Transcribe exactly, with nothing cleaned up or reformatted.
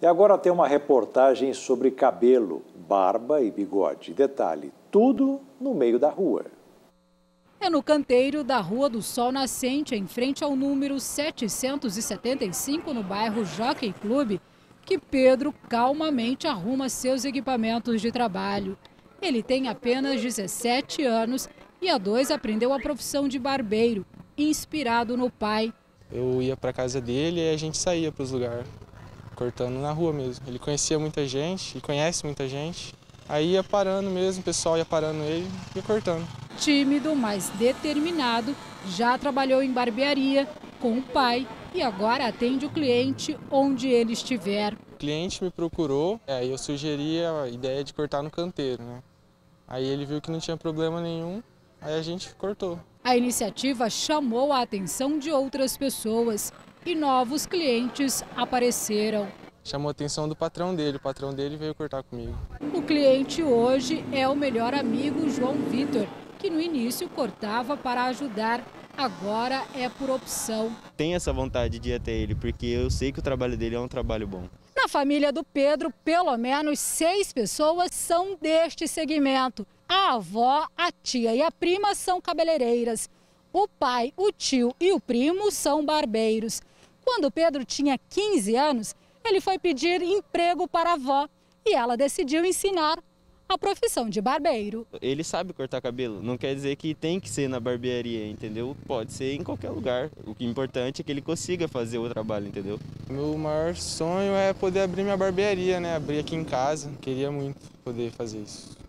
E agora tem uma reportagem sobre cabelo, barba e bigode. Detalhe, tudo no meio da rua. É no canteiro da Rua do Sol Nascente, em frente ao número setecentos e setenta e cinco, no bairro Jockey Club, que Pedro calmamente arruma seus equipamentos de trabalho. Ele tem apenas dezessete anos e há dois aprendeu a profissão de barbeiro, inspirado no pai. Eu ia para casa dele e a gente saía para os lugares, cortando na rua mesmo. Ele conhecia muita gente, ele conhece muita gente. Aí ia parando mesmo, o pessoal ia parando ele e ia cortando. Tímido, mas determinado, já trabalhou em barbearia com o pai e agora atende o cliente onde ele estiver. O cliente me procurou, aí eu sugeri a ideia de cortar no canteiro, né? Aí ele viu que não tinha problema nenhum, aí a gente cortou. A iniciativa chamou a atenção de outras pessoas e novos clientes apareceram. Chamou a atenção do patrão dele, o patrão dele veio cortar comigo. O cliente hoje é o melhor amigo João Vitor, que no início cortava para ajudar, agora é por opção. Tenho essa vontade de ir até ele, porque eu sei que o trabalho dele é um trabalho bom. Na família do Pedro, pelo menos seis pessoas são deste segmento. A avó, a tia e a prima são cabeleireiras. O pai, o tio e o primo são barbeiros. Quando Pedro tinha quinze anos, ele foi pedir emprego para a avó e ela decidiu ensinar a profissão de barbeiro. Ele sabe cortar cabelo, não quer dizer que tem que ser na barbearia, entendeu? Pode ser em qualquer lugar. O que é importante é que ele consiga fazer o trabalho, entendeu? Meu maior sonho é poder abrir minha barbearia, né? Abrir aqui em casa. Queria muito poder fazer isso.